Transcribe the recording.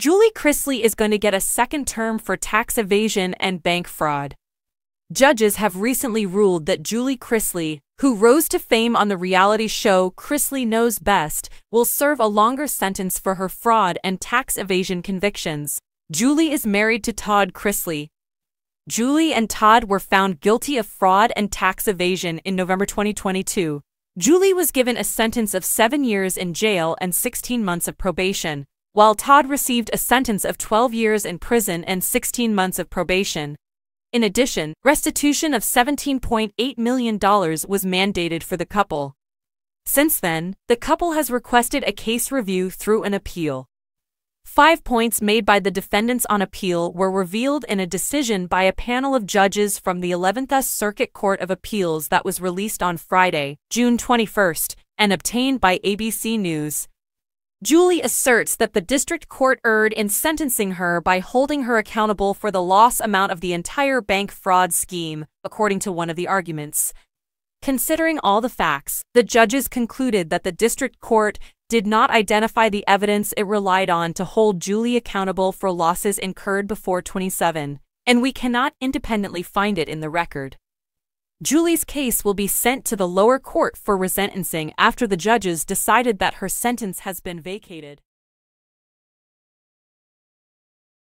Julie Chrisley is going to get a second term for tax evasion and bank fraud. Judges have recently ruled that Julie Chrisley, who rose to fame on the reality show Chrisley Knows Best, will serve a longer sentence for her fraud and tax evasion convictions. Julie is married to Todd Chrisley. Julie and Todd were found guilty of fraud and tax evasion in November 2022. Julie was given a sentence of 7 years in jail and 16 months of probation, while Todd received a sentence of 12 years in prison and 16 months of probation. In addition, restitution of $17.8 million was mandated for the couple. Since then, the couple has requested a case review through an appeal. 5 points made by the defendants on appeal were revealed in a decision by a panel of judges from the 11th Circuit Court of Appeals that was released on Friday, June 21st, and obtained by ABC News. Julie asserts that the district court erred in sentencing her by holding her accountable for the loss amount of the entire bank fraud scheme, according to one of the arguments. Considering all the facts, the judges concluded that the district court did not identify the evidence it relied on to hold Julie accountable for losses incurred before 27, and we cannot independently find it in the record. Julie's case will be sent to the lower court for resentencing after the judges decided that her sentence has been vacated.